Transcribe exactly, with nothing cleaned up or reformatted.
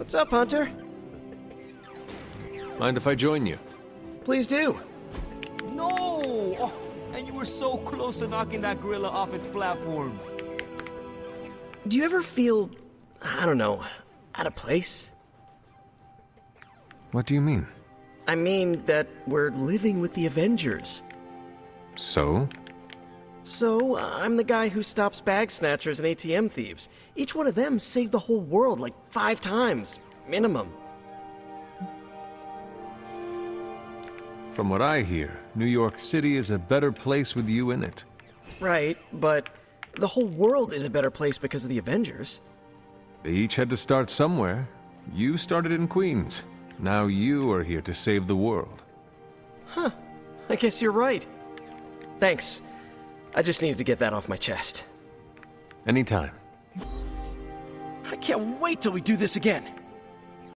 What's up, Hunter? Mind if I join you? Please do. No! Oh, and you were so close to knocking that gorilla off its platform. Do you ever feel, I don't know, out of place? What do you mean? I mean that we're living with the Avengers. So? So, uh, I'm the guy who stops bag snatchers and A T M thieves. Each one of them saved the whole world like five times, minimum. From what I hear, New York City is a better place with you in it. Right, but the whole world is a better place because of the Avengers. They each had to start somewhere. You started in Queens. Now you are here to save the world. Huh. I guess you're right. Thanks. I just needed to get that off my chest. Anytime. I can't wait till we do this again!